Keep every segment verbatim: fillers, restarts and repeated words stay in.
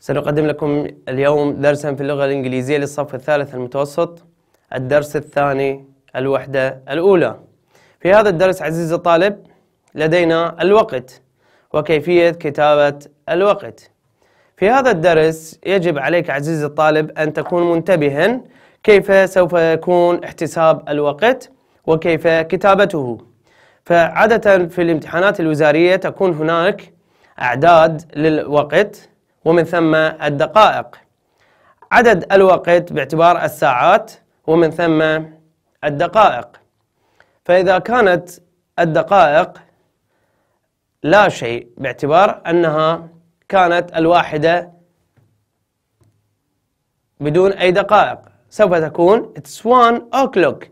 سنقدم لكم اليوم درسا في اللغة الإنجليزية للصف الثالث المتوسط، الدرس الثاني الوحدة الأولى. في هذا الدرس عزيزي الطالب لدينا الوقت وكيفية كتابة الوقت. في هذا الدرس يجب عليك عزيزي الطالب أن تكون منتبها كيف سوف يكون احتساب الوقت وكيف كتابته. فعادة في الامتحانات الوزارية تكون هناك أعداد للوقت ومن ثم الدقائق، عدد الوقت باعتبار الساعات ومن ثم الدقائق. فإذا كانت الدقائق لا شيء باعتبار أنها كانت الواحدة بدون أي دقائق، سوف تكون it's one o'clock.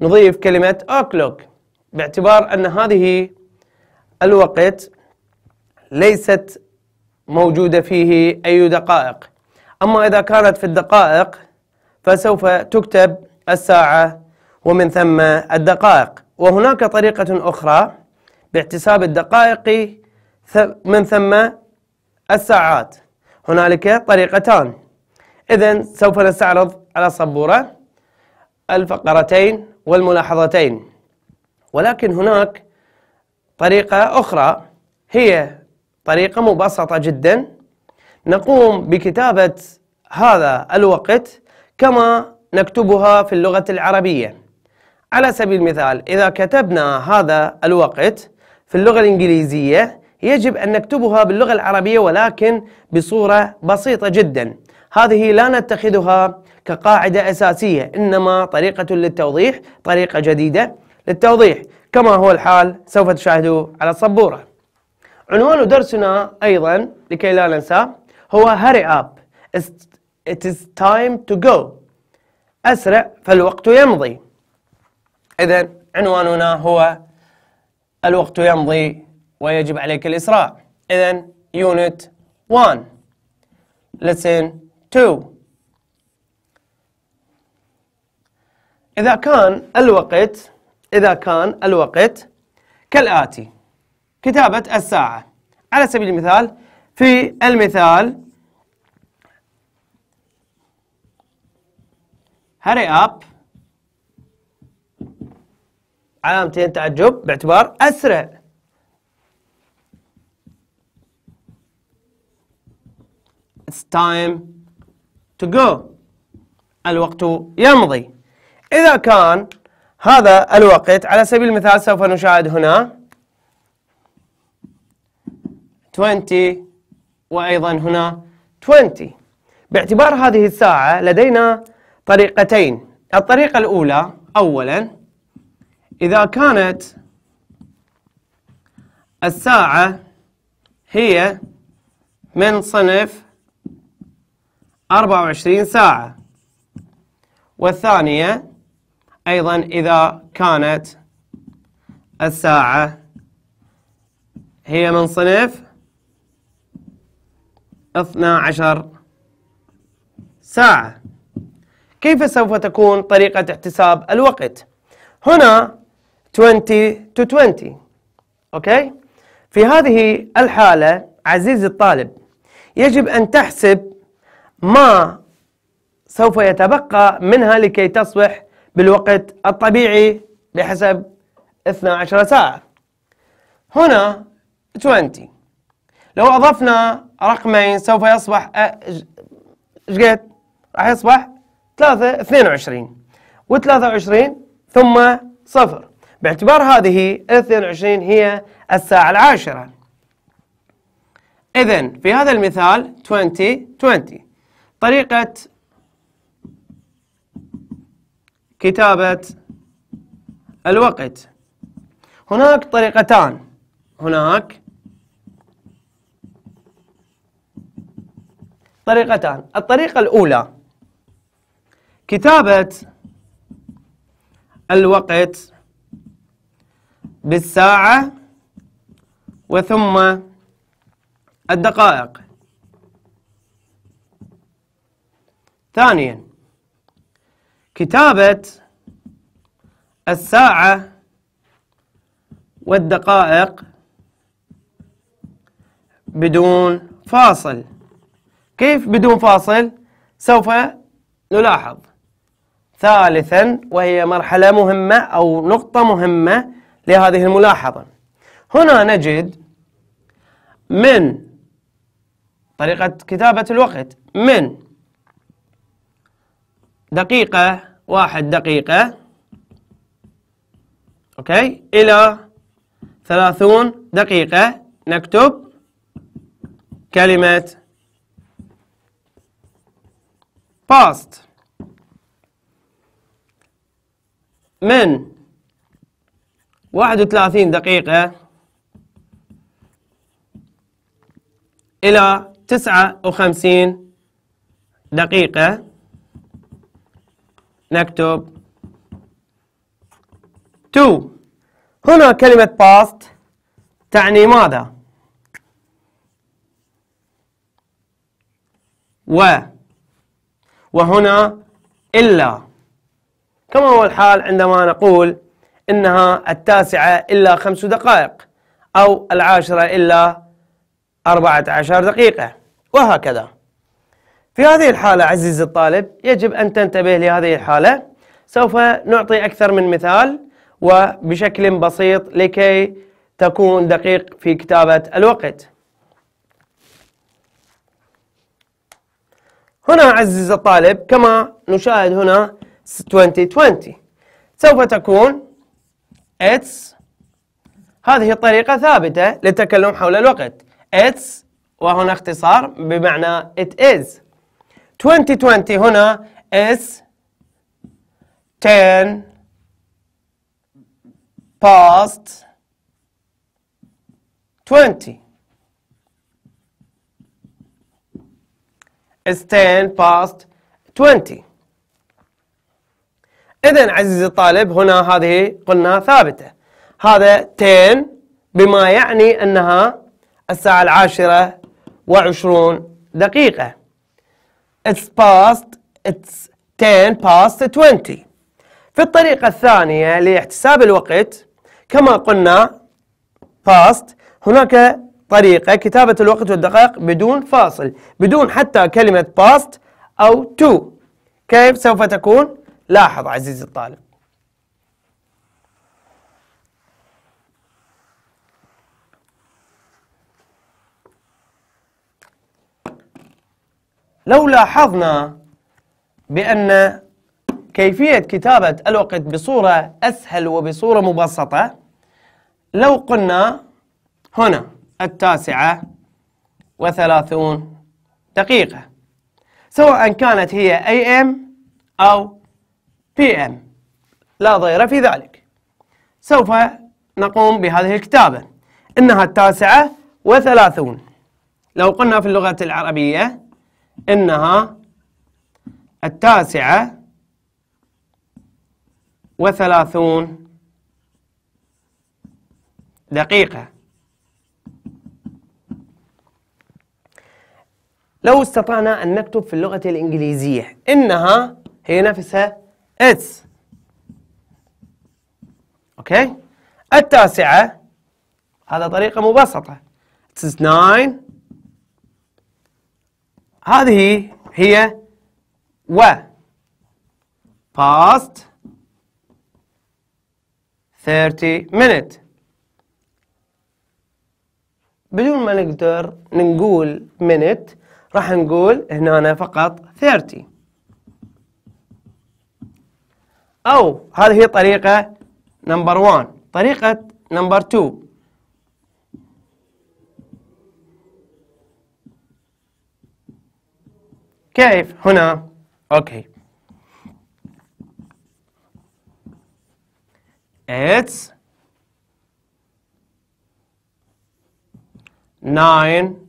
نضيف كلمة o'clock باعتبار أن هذه الوقت ليست موجودة فيه أي دقائق. أما إذا كانت في الدقائق فسوف تكتب الساعة ومن ثم الدقائق. وهناك طريقة أخرى باحتساب الدقائق من ثم الساعات، هنالك طريقتان. إذن سوف نستعرض على صبورة الفقرتين والملاحظتين، ولكن هناك طريقة أخرى هي طريقة مبسطة جدا. نقوم بكتابة هذا الوقت كما نكتبها في اللغة العربية. على سبيل المثال، إذا كتبنا هذا الوقت في اللغة الإنجليزية يجب أن نكتبها باللغة العربية ولكن بصورة بسيطة جدا. هذه لا نتخذها كقاعدة أساسية، إنما طريقة للتوضيح، طريقة جديدة للتوضيح كما هو الحال سوف تشاهدوا على السبورة. عنوان درسنا أيضا لكي لا ننساه هو Hurry up, it is time to go. أسرع فالوقت يمضي. إذن عنواننا هو الوقت يمضي ويجب عليك الإسراع. إذن Unit one Lesson two. إذا كان الوقت إذا كان الوقت كالآتي. كتابة الساعة على سبيل المثال، في المثال Hurry up علامتين تعجب باعتبار أسرع، It's time to go الوقت يمضي. إذا كان هذا الوقت على سبيل المثال سوف نشاهد هنا عشرين وأيضا هنا عشرين. باعتبار هذه الساعة لدينا طريقتين. الطريقة الأولى، أولا إذا كانت الساعة هي من صنف أربعة وعشرين ساعة، والثانية أيضا إذا كانت الساعة هي من صنف اثنا عشر ساعة. كيف سوف تكون طريقة احتساب الوقت؟ هنا عشرين to عشرين، أوكي؟ في هذه الحالة عزيزي الطالب يجب أن تحسب ما سوف يتبقى منها لكي تصبح بالوقت الطبيعي بحسب اثنا عشر ساعة. هنا عشرين، لو أضفنا رقمين سوف يصبح ايش قد؟ راح يصبح ثلاثة اثنين وعشرين و23 ثم صفر، باعتبار هذه اثنين وعشرين هي الساعة العاشرة. إذن في هذا المثال عشرين عشرين طريقة كتابة الوقت. هناك طريقتان، هناك طريقتان. الطريقة الأولى كتابة الوقت بالساعة وثم الدقائق. ثانيا كتابة الساعة والدقائق بدون فاصل كيف بدون فاصل؟ سوف نلاحظ. ثالثا، وهي مرحلة مهمة أو نقطة مهمة لهذه الملاحظة، هنا نجد من طريقة كتابة الوقت، من دقيقة واحد دقيقة أوكي إلى ثلاثون دقيقة نكتب كلمة past. من واحد وثلاثين دقيقة إلى تسعة وخمسين دقيقة نكتب تو. هنا كلمة past تعني ماذا؟ و وهنا إلا، كما هو الحال عندما نقول إنها التاسعة إلا خمس دقائق أو العاشرة إلا أربعة عشر دقيقة وهكذا. في هذه الحالة عزيزي الطالب يجب أن تنتبه لهذه الحالة. سوف نعطي أكثر من مثال وبشكل بسيط لكي تكون دقيق في كتابة الوقت. هنا عزيزي الطالب كما نشاهد هنا عشرين عشرين سوف تكون it's، هذه الطريقة ثابتة للتكلم حول الوقت، it's وهنا اختصار بمعنى it is. عشرين عشرين هنا is ten past twenty. It's ten past twenty. إذن عزيزي الطالب هنا هذه قلنا ثابتة، هذا عشرة بما يعني أنها الساعة العاشرة وعشرون دقيقة. It's past it's ten past twenty. في الطريقة الثانية لاحتساب الوقت كما قلنا past، هناك طريقة كتابة الوقت والدقائق بدون فاصل، بدون حتى كلمة past أو تو. كيف سوف تكون؟ لاحظ عزيزي الطالب. لو لاحظنا بأن كيفية كتابة الوقت بصورة أسهل وبصورة مبسطة، لو قلنا هنا التاسعة وثلاثون دقيقة سواء كانت هي إيه إم أو بي إم لا ضير في ذلك. سوف نقوم بهذه الكتابة إنها التاسعة وثلاثون. لو قلنا في اللغة العربية إنها التاسعة وثلاثون دقيقة، لو استطعنا أن نكتب في اللغة الإنجليزية إنها هي نفسها It's أوكي التاسعة، هذا طريقة مبسطة It's nine، هذه هي و past thirty minute. بدون ما نقدر نقول minute راح نقول هنا فقط ثلاثين أو هذه طريقة نمبر واحد. طريقة نمبر اثنين كيف؟ هنا أوكي It's nine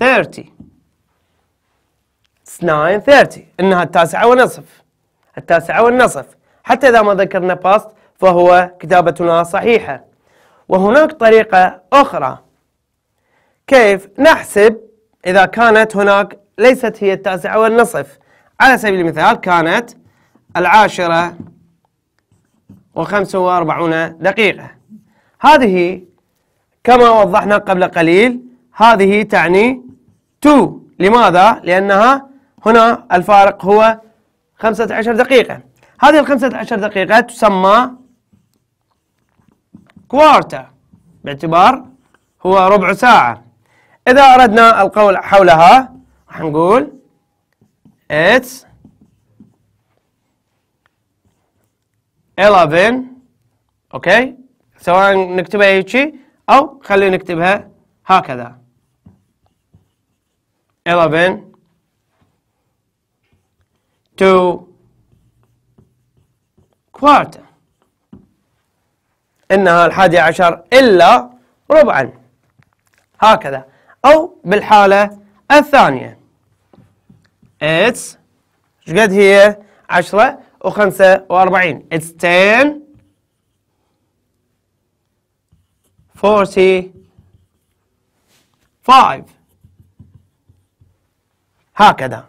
thirty. It's nine thirty. إنها التاسعة ونصف. التاسعة والنصف، حتى إذا ما ذكرنا past فهو كتابتنا صحيحة. وهناك طريقة أخرى كيف نحسب إذا كانت هناك ليست هي التاسعة والنصف، على سبيل المثال كانت العاشرة وخمسة وأربعون دقيقة، هذه كما وضحنا قبل قليل هذه تعني تو. لماذا؟ لأنها هنا الفارق هو خمسة عشر دقيقة. هذه الخمسة عشر دقيقة تسمى كوارتا باعتبار هو ربع ساعة. إذا أردنا القول حولها راح نقول it's eleven. أوكي، سواء نكتبها هيك أو خلينا نكتبها هكذا eleven to quarter، إنها الحادية عشر إلا ربعا هكذا. أو بالحالة الثانية it's شقد هي عشرة وخمسة وأربعين it's ten forty five هكذا.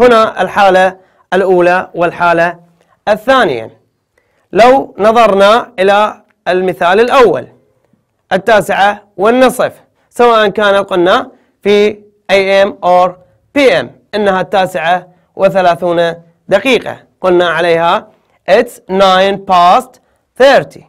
هنا الحالة الأولى والحالة الثانية. لو نظرنا إلى المثال الأول التاسعة والنصف، سواء كان قلنا في إيه إم أو بي إم إنها التاسعة وثلاثون دقيقة، قلنا عليها it's nine past thirty.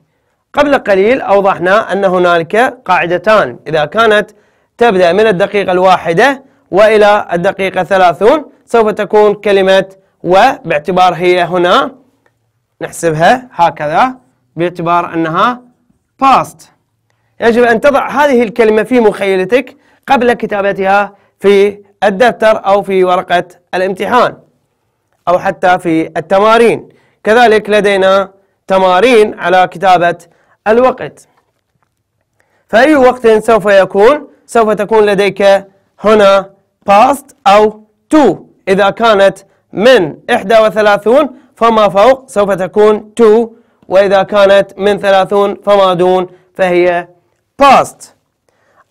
قبل قليل أوضحنا أن هنالك قاعدتان، إذا كانت تبدأ من الدقيقة الواحدة وإلى الدقيقة ثلاثون سوف تكون كلمة و باعتبار هي هنا نحسبها هكذا باعتبار أنها past. يجب أن تضع هذه الكلمة في مخيلتك قبل كتابتها في الدفتر أو في ورقة الامتحان أو حتى في التمارين. كذلك لدينا تمارين على كتابة الوقت، فأي وقت سوف يكون؟ سوف تكون لديك هنا past أو to. إذا كانت من إحدى وثلاثين فما فوق سوف تكون to، وإذا كانت من ثلاثين فما دون فهي past.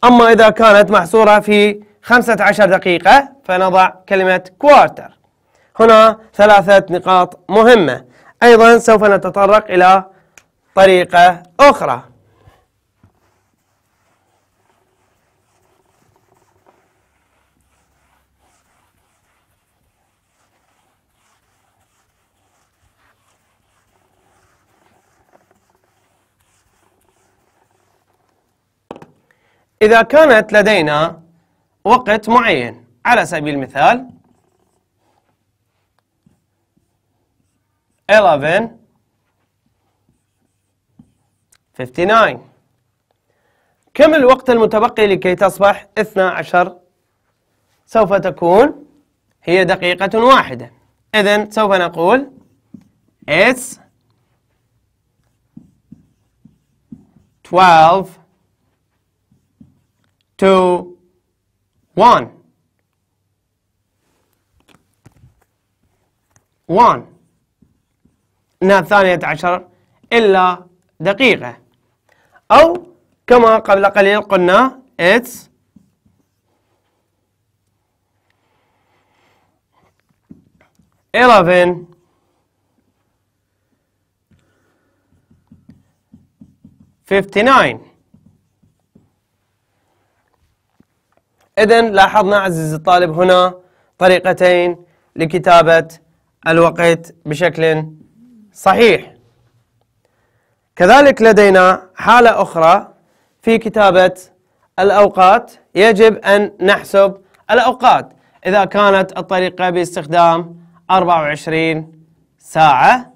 أما إذا كانت محصورة في خمسة عشر دقيقة فنضع كلمة quarter. هنا ثلاثة نقاط مهمة. أيضا سوف نتطرق إلى طريقة أخرى. إذا كانت لدينا وقت معين، على سبيل المثال eleven fifty-nine، كم الوقت المتبقي لكي تصبح اثنا عشر؟ سوف تكون هي دقيقة واحدة. إذن سوف نقول it's twelve to one. one إنها الثانية عشر إلا دقيقة. أو كما قبل قليل قلنا it's eleven fifty nine. إذن لاحظنا عزيزي الطالب هنا طريقتين لكتابة الوقت بشكل صحيح. كذلك لدينا حالة أخرى في كتابة الأوقات، يجب أن نحسب الأوقات. إذا كانت الطريقة باستخدام أربعة وعشرين ساعة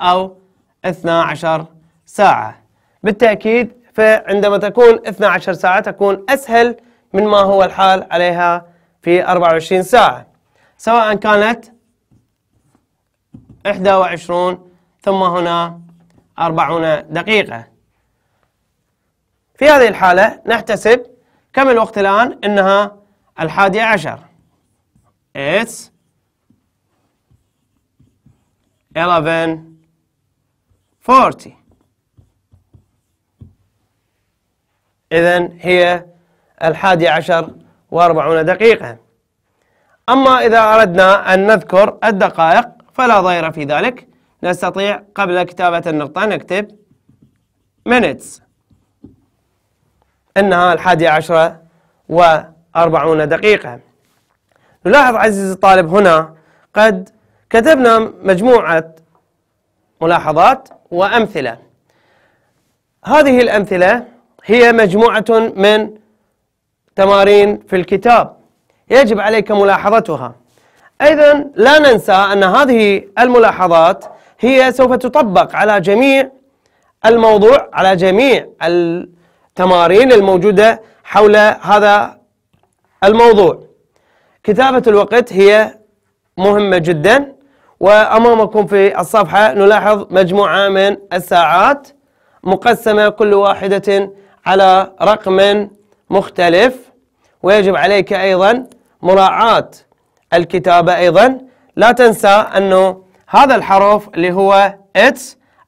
أو اثنا عشر ساعة، بالتأكيد فعندما تكون اثنا عشر ساعة تكون أسهل من ما هو الحال عليها في أربعة وعشرين ساعة، سواء كانت إحدى وعشرين ثم هنا أربعين دقيقة. في هذه الحالة نحتسب كم الوقت الآن، إنها الحادية عشر it's eleven forty. إذن هي الحادي عشر وأربعون دقيقة. أما إذا أردنا أن نذكر الدقائق فلا ضير في ذلك، نستطيع قبل كتابة النقطة نكتب minutes، إنها الحادي عشر أربعون دقيقة. نلاحظ عزيزي الطالب هنا قد كتبنا مجموعة ملاحظات وأمثلة. هذه الأمثلة هي مجموعة من تمارين في الكتاب يجب عليك ملاحظتها. أيضا لا ننسى أن هذه الملاحظات هي سوف تطبق على جميع الموضوع، على جميع التمارين الموجودة حول هذا الموضوع. كتابة الوقت هي مهمة جدا، وأمامكم في الصفحة نلاحظ مجموعة من الساعات مقسمة كل واحدة على رقم مختلف، ويجب عليك أيضا مراعاة الكتابة. أيضا لا تنسى أنه هذا الحرف اللي هو it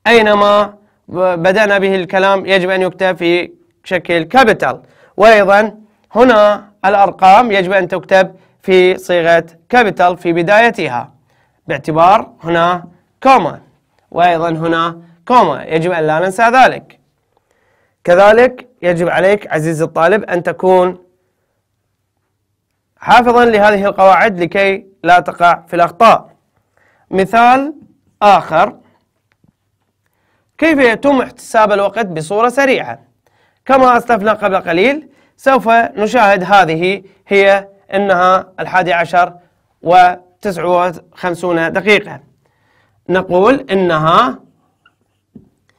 أينما بدأنا به الكلام يجب أن يكتب في شكل كابيتال، وأيضا هنا الأرقام يجب أن تكتب في صيغة كابيتال في بدايتها باعتبار هنا كوما، وأيضا هنا كوما، يجب أن لا ننسى ذلك. كذلك يجب عليك عزيزي الطالب أن تكون حافظا لهذه القواعد لكي لا تقع في الأخطاء. مثال آخر: كيف يتم احتساب الوقت بصورة سريعة؟ كما أسلفنا قبل قليل سوف نشاهد هذه هي إنها الحادي عشر وتسع وخمسون دقيقة. نقول إنها،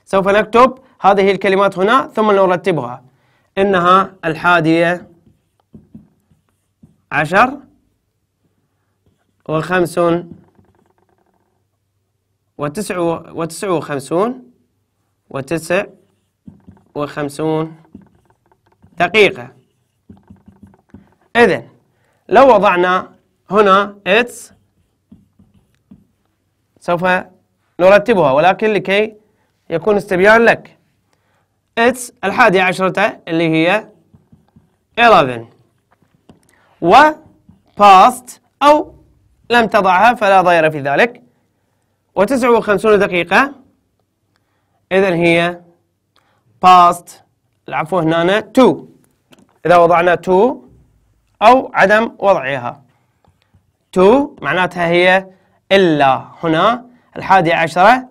سوف نكتب هذه الكلمات هنا ثم نرتبها. إنها الحادية عشر وخمس وتسع وتسع وخمسون وتسع وخمسون دقيقة. إذن لو وضعنا هنا it's سوف نرتبها، ولكن لكي يكون استبيان لك it's الحادي عشرة اللي هي eleven، و past أو لم تضعها فلا ضير في ذلك، وتسع وخمسون دقيقة إذن هي past العفو هنا two إذا وضعنا two أو عدم وضعها. two معناتها هي إلا هنا الحادي عشرة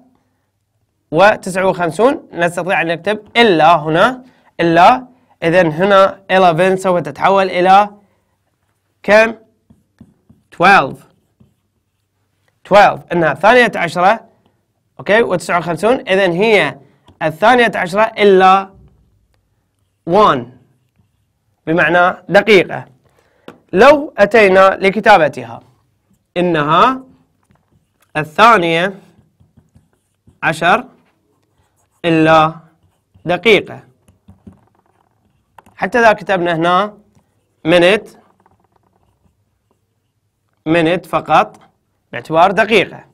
وتسع وخمسون نستطيع أن نكتب إلا هنا إلا، إذن هنا eleven سوف تتحول إلى كم؟ twelve twelve إنها ثانية عشرة أوكي وتسع وخمسون، إذن هي الثانية عشرة إلا one بمعنى دقيقة. لو أتينا لكتابتها إنها الثانية عشر إلا دقيقة، حتى إذا كتبنا هنا minute minute فقط باعتبار دقيقة.